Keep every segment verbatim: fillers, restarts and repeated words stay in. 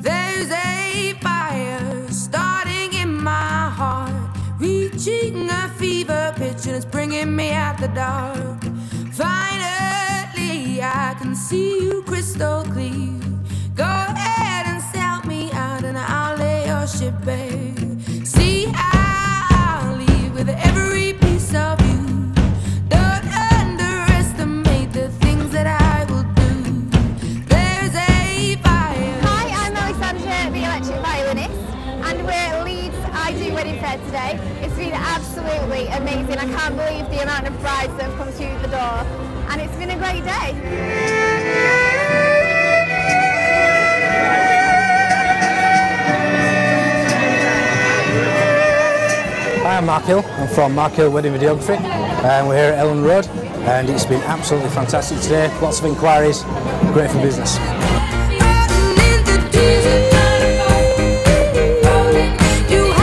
There's a fire starting in my heart, reaching a fever pitch, and it's bringing me out the dark. Finally, I can see you crystal clear. Go ahead and sell me out, and I'll lay your ship bare. See, I'll leave with every piece of you. Don't underestimate the things that I will do. There's a fire. Hi, I'm Alexandra, the electric violinist, and we're at Leeds I Do Wedding Fair today. It's been absolutely amazing. I can't believe the amount of brides that have come through the door, and it's been a great day. Hi, I'm Mark Hill. I'm from Mark Hill Wedding Videography, and we're here at Elland Road, and it's been absolutely fantastic today. Lots of inquiries, great for business.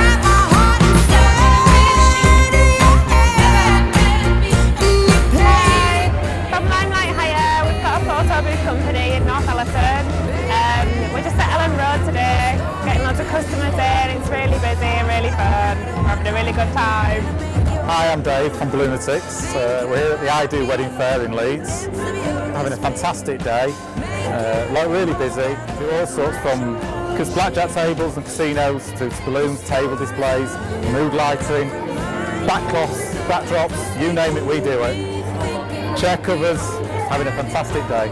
From Limelight Hire, we've got a photo booth company in North Allerton. Um, we're just at Elland Road today, getting lots of customers in. It's really busy and really fun. Having a really good time. Hi, I'm Dave from Balloonatics. Uh, we're here at the I Do Wedding Fair in Leeds. Having a fantastic day, uh, like really busy. We do all sorts, from blackjack tables and casinos to balloons, table displays, mood lighting, backcloths, backdrops, you name it, we do it. Chair covers, having a fantastic day.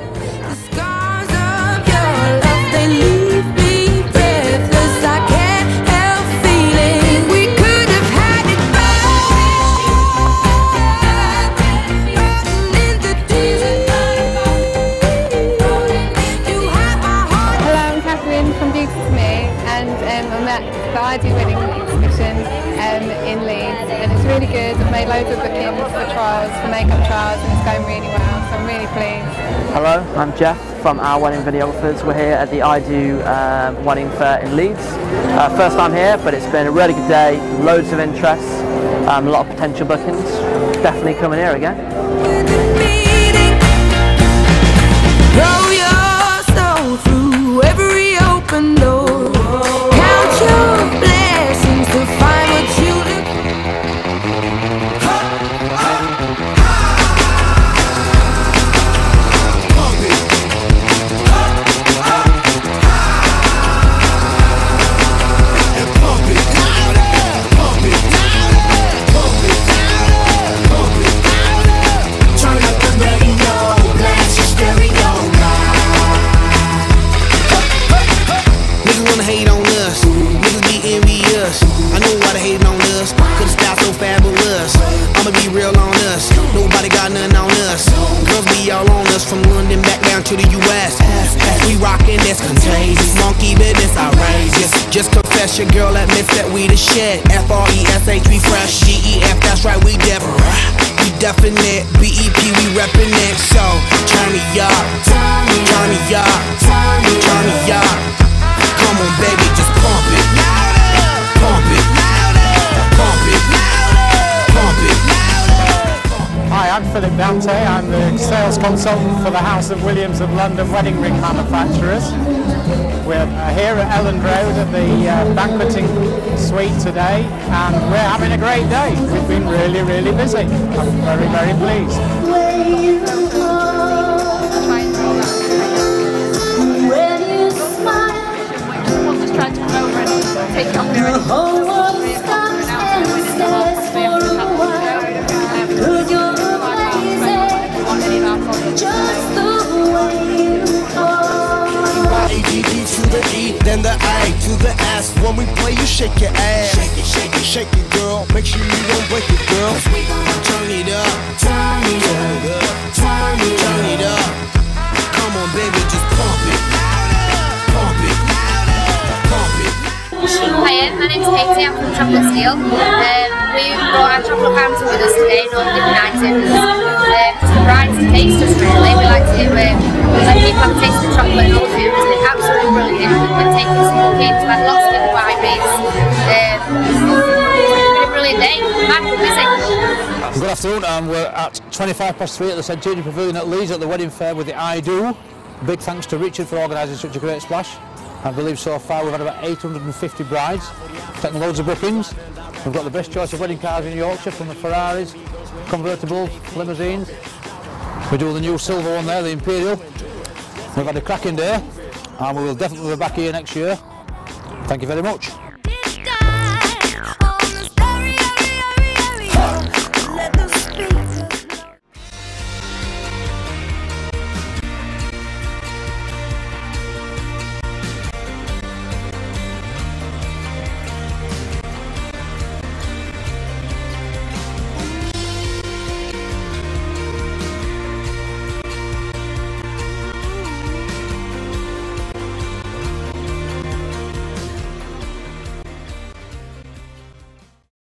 I Do Wedding exhibition um, in Leeds, and it's really good. I've made loads of bookings for trials, for makeup trials, and it's going really well, so I'm really pleased. Hello, I'm Jeff from Our Wedding Videographers. We're here at the I Do uh, Wedding Fair in Leeds. Uh, first time here, but it's been a really good day, loads of interest, um, a lot of potential bookings. Definitely coming here again. From London back down to the U S we rockin', that's contagious. Monkey business, outrageous. Just confess, your girl admits that we the shit. F R E S H, we fresh. G E F, that's right, we different. We definite it. B E P, we reppin' it. So, turn me up, turn me up, turn me up. Come on, baby, just pump it, pump it, pump it, pump it. Hi, I'm Philip Dante. I'm the sales consultant for the House of Williams of London wedding ring manufacturers. We're here at Elland Road at the uh, banqueting suite today, and we're having a great day. We've been really, really busy. I'm very, very pleased. Then the I to the S. When we play, you shake your ass. Shake it, shake it, shake it, girl. Make sure you don't break it, girl. Turn it up, turn it up, turn it up, turn it up. Come on, baby, just pump it, pump it, pump it. Hiya, my name's Katie. I'm from Chocolate Steel. Um, we brought our chocolate fountain with us today, and all the different items. Um, it's the brides to taste us, really. We like to um, we like people have tasted chocolate and all food. It's been absolutely brilliant. We've taken some cakes, we've had lots of little wipes. Um, it's been a brilliant day. I'm busy. afternoon, and we're at twenty-five past three at the Centennial Pavilion at Leeds at the wedding fair with the I Do. Big thanks to Richard for organising such a great splash. I believe so far we've had about eight hundred and fifty brides, taking loads of bookings. We've got the best choice of wedding cars in Yorkshire, from the Ferraris, convertibles, limousines. We're doing the new silver one there, the Imperial. We've had a cracking day, and we will definitely be back here next year. Thank you very much.